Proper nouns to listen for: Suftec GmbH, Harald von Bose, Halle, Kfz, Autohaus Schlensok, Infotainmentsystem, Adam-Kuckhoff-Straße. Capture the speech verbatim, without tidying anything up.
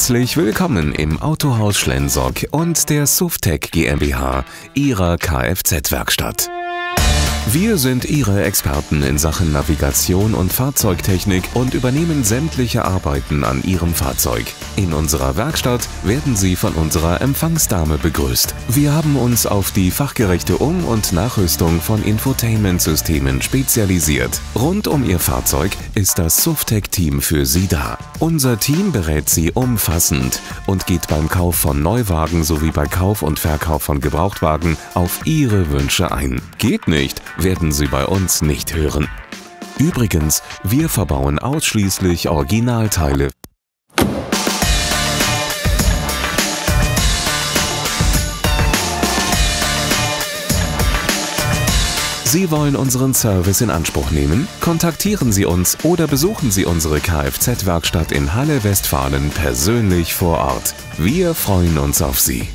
Herzlich willkommen im Autohaus Schlensok und der Suftec GmbH, Ihrer Kfz-Werkstatt. Wir sind Ihre Experten in Sachen Navigation und Fahrzeugtechnik und übernehmen sämtliche Arbeiten an Ihrem Fahrzeug. In unserer Werkstatt werden Sie von unserer Empfangsdame begrüßt. Wir haben uns auf die fachgerechte Um- und Nachrüstung von Infotainment-Systemen spezialisiert. Rund um Ihr Fahrzeug ist das Suftec-Team für Sie da. Unser Team berät Sie umfassend und geht beim Kauf von Neuwagen sowie bei Kauf und Verkauf von Gebrauchtwagen auf Ihre Wünsche ein. Geht nicht, werden Sie bei uns nicht hören. Übrigens, wir verbauen ausschließlich Originalteile. Sie wollen unseren Service in Anspruch nehmen? Kontaktieren Sie uns oder besuchen Sie unsere Kfz-Werkstatt in Halle, Westfalen persönlich vor Ort. Wir freuen uns auf Sie.